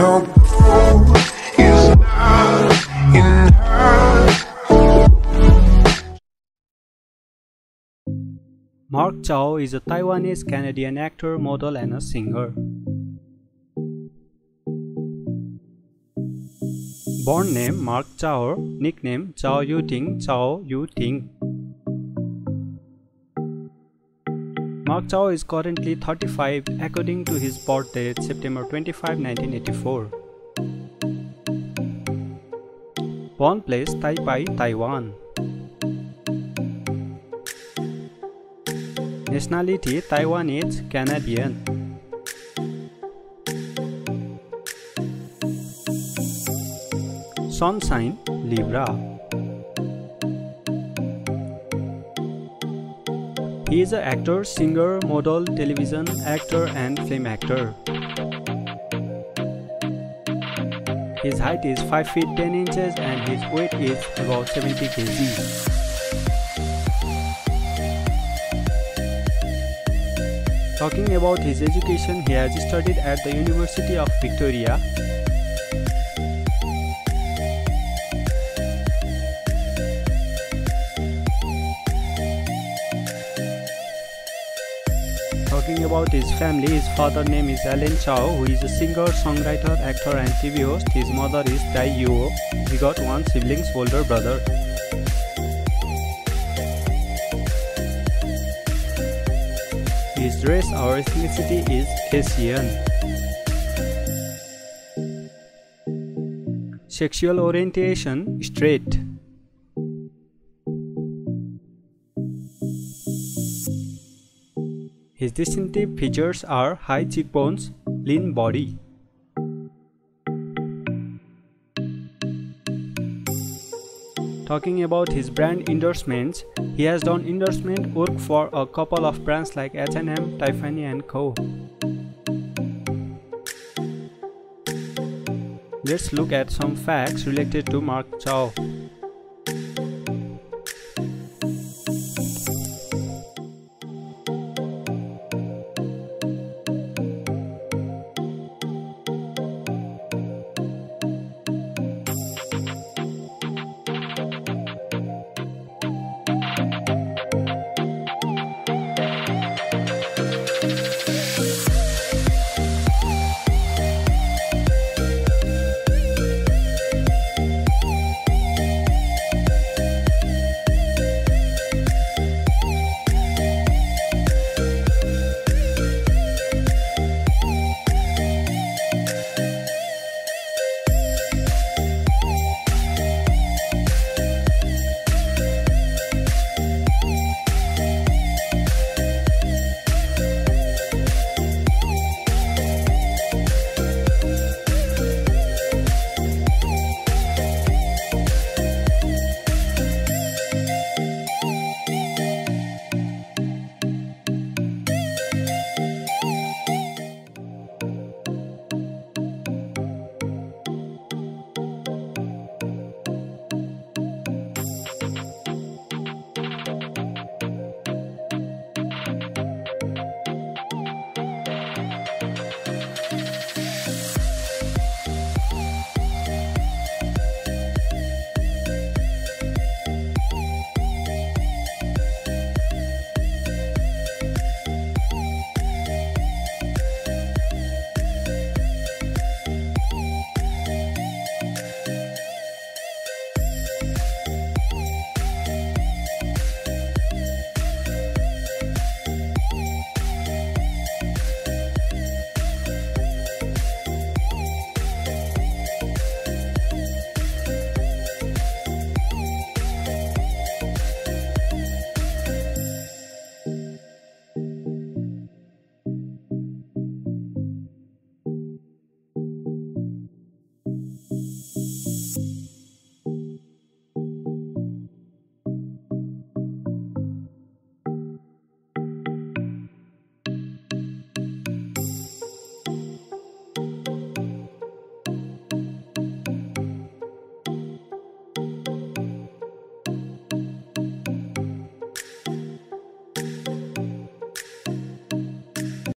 Her goal is not in her. Mark Chao is a Taiwanese Canadian actor, model, and a singer. Born name Mark Chao, nickname Chao Yu Ting, Chao Yu Ting. Mark Chao is currently 35 according to his birth date September 25, 1984. Born place Taipei, Taiwan. Nationality Taiwanese, Canadian. Sun sign Libra. He is an actor, singer, model, television actor, and film actor. His height is 5 feet 10 inches and his weight is about 70 kg. Talking about his education, he has studied at the University of Victoria. Talking about his family, his father name is Allen Chao, who is a singer, songwriter, actor, and TV host. His mother is Dai Yiyu. He got one siblings, older brother. His race or ethnicity is Asian. Sexual orientation straight. His distinctive features are high cheekbones, lean body. Talking about his brand endorsements, he has done endorsement work for a couple of brands like H&M, Tiffany & Co. Let's look at some facts related to Mark Chao.